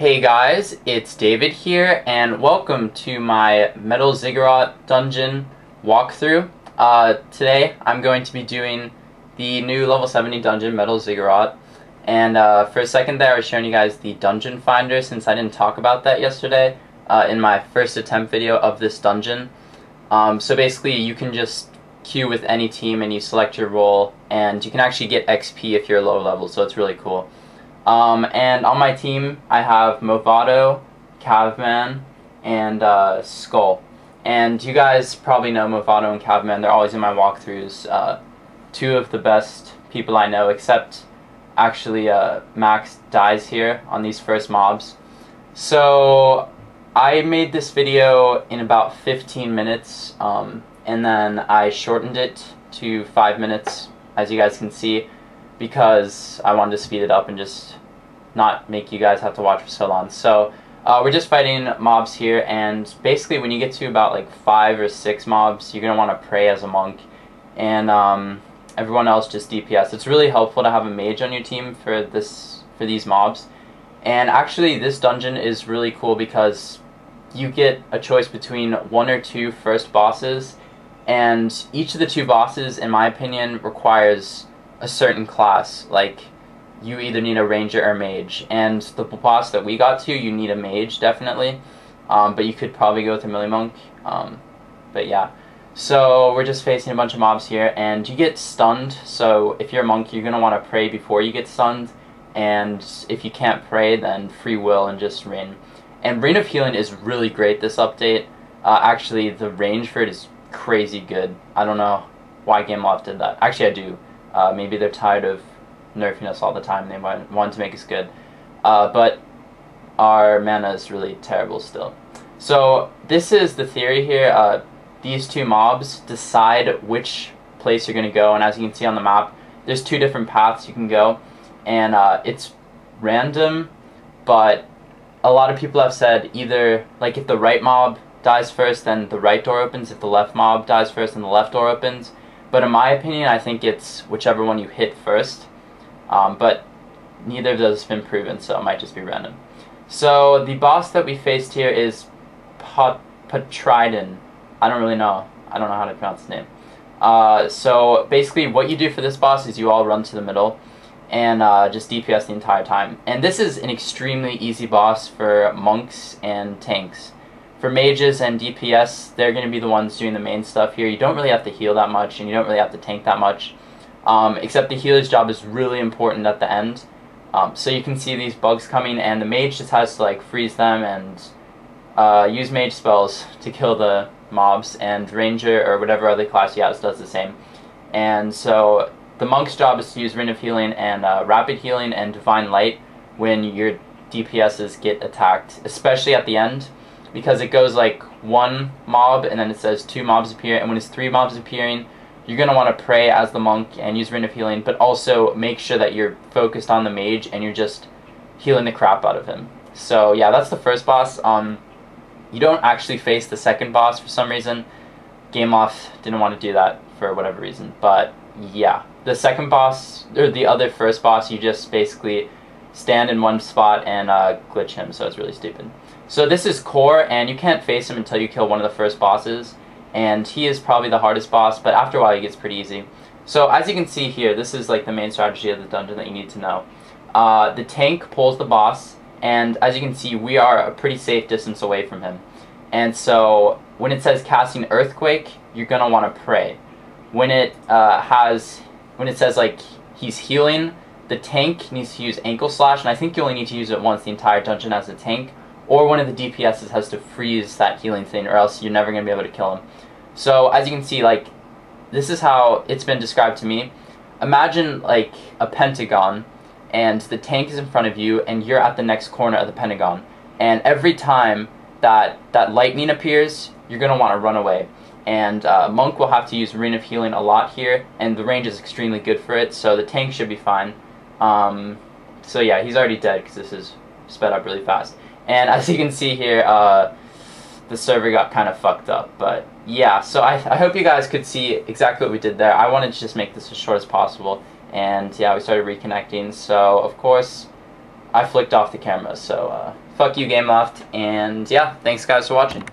Hey guys, it's David here, and welcome to my Metal Ziggurat dungeon walkthrough. Today I'm going to be doing the new level 70 dungeon, Metal Ziggurat, and for a second there I was showing you guys the dungeon finder since I didn't talk about that yesterday in my first attempt video of this dungeon. So basically you can just queue with any team and you select your role, and you can actually get XP if you're low level, so it's really cool. And on my team I have Movado, Cavman, and Skull. And you guys probably know Movado and Cavman, they're always in my walkthroughs. Two of the best people I know, except actually Max dies here on these first mobs. So I made this video in about 15 minutes, and then I shortened it to 5 minutes, as you guys can see, because I wanted to speed it up and just not make you guys have to watch for so long. So we're just fighting mobs here, and basically when you get to about like 5 or 6 mobs, you're going to want to pray as a monk, and everyone else just DPS. It's really helpful to have a mage on your team for these mobs. And actually this dungeon is really cool because you get a choice between 1 or 2 first bosses, and each of the 2 bosses, in my opinion, requires a certain class. Like, you either need a ranger or a mage, and the boss that we got to, you need a mage definitely, but you could probably go with a melee monk, but yeah. So we're just facing a bunch of mobs here, and you get stunned, so if you're a monk you're going to want to pray before you get stunned, and if you can't pray then free will and just rain. And Rain of Healing is really great this update. Actually, the range for it is crazy good. I don't know why Gameloft did that. Actually, I do. Maybe they're tired of nerfing us all the time. They wanted to make us good. But our mana is really terrible still. So this is the theory here. These 2 mobs decide which place you're going to go. And as you can see on the map, there's 2 different paths you can go. And it's random, but a lot of people have said either, like, if the right mob dies first, then the right door opens. If the left mob dies first, then the left door opens. But in my opinion, I think it's whichever one you hit first. But neither of those has been proven, so it might just be random. So the boss that we faced here is Patridon. I don't really know. I don't know how to pronounce his name. So basically what you do for this boss is you all run to the middle and just DPS the entire time. And this is an extremely easy boss for monks and tanks. For mages and DPS, they're going to be the ones doing the main stuff here. You don't really have to heal that much, and you don't really have to tank that much. Except the healer's job is really important at the end. So you can see these bugs coming, and the mage just has to, like, freeze them and use mage spells to kill the mobs, and ranger or whatever other class he has does the same. And so the monk's job is to use Ring of Healing and Rapid Healing and Divine Light when your DPSs get attacked, especially at the end, because it goes like 1 mob and then it says 2 mobs appear, and when it's 3 mobs appearing, you're going to want to pray as the monk and use Ring of Healing, but also make sure that you're focused on the mage and you're just healing the crap out of him. So yeah, that's the first boss. You don't actually face the second boss for some reason. Gameloft didn't want to do that for whatever reason, but yeah. The second boss, or the other first boss, you just basically stand in one spot and glitch him, so it's really stupid. So this is Kor, and you can't face him until you kill one of the first bosses, and he is probably the hardest boss, but after a while he gets pretty easy. So as you can see here, this is like the main strategy of the dungeon that you need to know. The tank pulls the boss, and as you can see, we are a pretty safe distance away from him. And so when it says casting Earthquake, you're going to want to pray. When it says, like, he's healing, the tank needs to use Ankle Slash, and I think you only need to use it once the entire dungeon as a tank, or one of the DPSs has to freeze that healing thing, or else you're never going to be able to kill him. So, as you can see, like, this is how it's been described to me. Imagine, like, a pentagon, and the tank is in front of you, and you're at the next corner of the pentagon. And every time that lightning appears, you're going to want to run away. And monk will have to use Ring of Healing a lot here, and the range is extremely good for it, so the tank should be fine. So yeah, he's already dead because this is sped up really fast. And as you can see here, the server got kind of fucked up, but yeah. So I hope you guys could see exactly what we did there. I wanted to just make this as short as possible, and yeah, we started reconnecting. So of course, I flicked off the camera, so fuck you, Gameloft, and yeah, thanks guys for watching.